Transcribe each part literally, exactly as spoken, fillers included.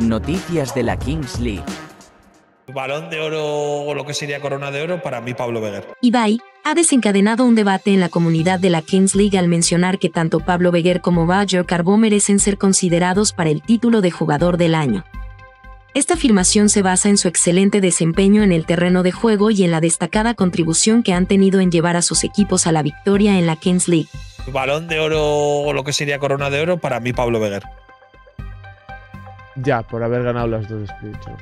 Noticias de la Kings League. Balón de oro o lo que sería corona de oro para mí, Pablo Beguer. Ibai ha desencadenado un debate en la comunidad de la Kings League al mencionar que tanto Pablo Beguer como Roger Carbó merecen ser considerados para el título de jugador del año. Esta afirmación se basa en su excelente desempeño en el terreno de juego y en la destacada contribución que han tenido en llevar a sus equipos a la victoria en la Kings League. Balón de oro o lo que sería corona de oro para mí, Pablo Beguer. Ya, por haber ganado las dos, Spirito.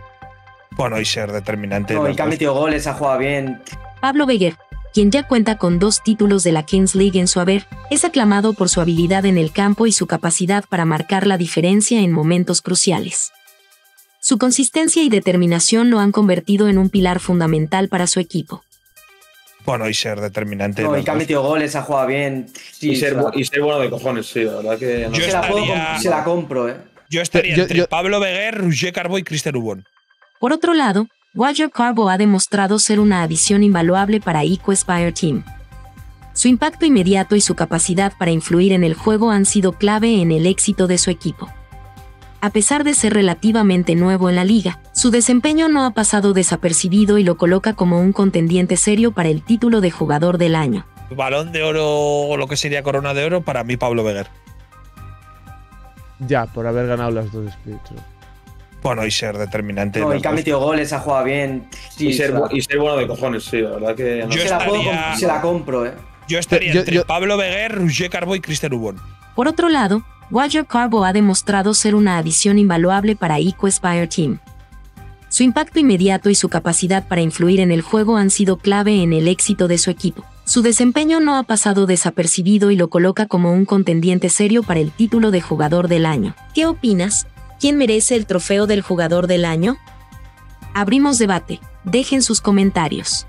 Bueno, y ser determinante. No, el que ha metido goles, ha jugado bien. Pablo Beguer, quien ya cuenta con dos títulos de la Kings League en su haber, es aclamado por su habilidad en el campo y su capacidad para marcar la diferencia en momentos cruciales. Su consistencia y determinación lo han convertido en un pilar fundamental para su equipo. Bueno, y ser determinante. No, el que ha metido goles, ha jugado bien. Sí, y, ser, claro. y ser bueno de cojones, sí, la verdad que… No. Yo se, estaría, la puedo, se la compro, eh. Yo estaría yo, entre yo, Pablo Beguer, Roger Carbó y Christian Ubon. Por otro lado, Roger Carbó ha demostrado ser una adición invaluable para EcoSpire Team. Su impacto inmediato y su capacidad para influir en el juego han sido clave en el éxito de su equipo. A pesar de ser relativamente nuevo en la liga, su desempeño no ha pasado desapercibido y lo coloca como un contendiente serio para el título de jugador del año. Balón de oro o lo que sería corona de oro para mí, Pablo Beguer. Ya, por haber ganado las dos, Spirito. Bueno, y ser determinante. No, el que ha metido goles, ha jugado bien. Sí, y, ser, claro. y ser bueno de cojones, sí, la verdad que… No. Yo se, estaría, la puedo, se la compro, eh. Yo estaría yo, entre yo, Pablo Beguer, Roger Carbó y Christian Ubon. Por otro lado, Roger Carbó ha demostrado ser una adición invaluable para EcoSpire Team. Su impacto inmediato y su capacidad para influir en el juego han sido clave en el éxito de su equipo. Su desempeño no ha pasado desapercibido y lo coloca como un contendiente serio para el título de jugador del año. ¿Qué opinas? ¿Quién merece el trofeo del jugador del año? Abrimos debate. Dejen sus comentarios.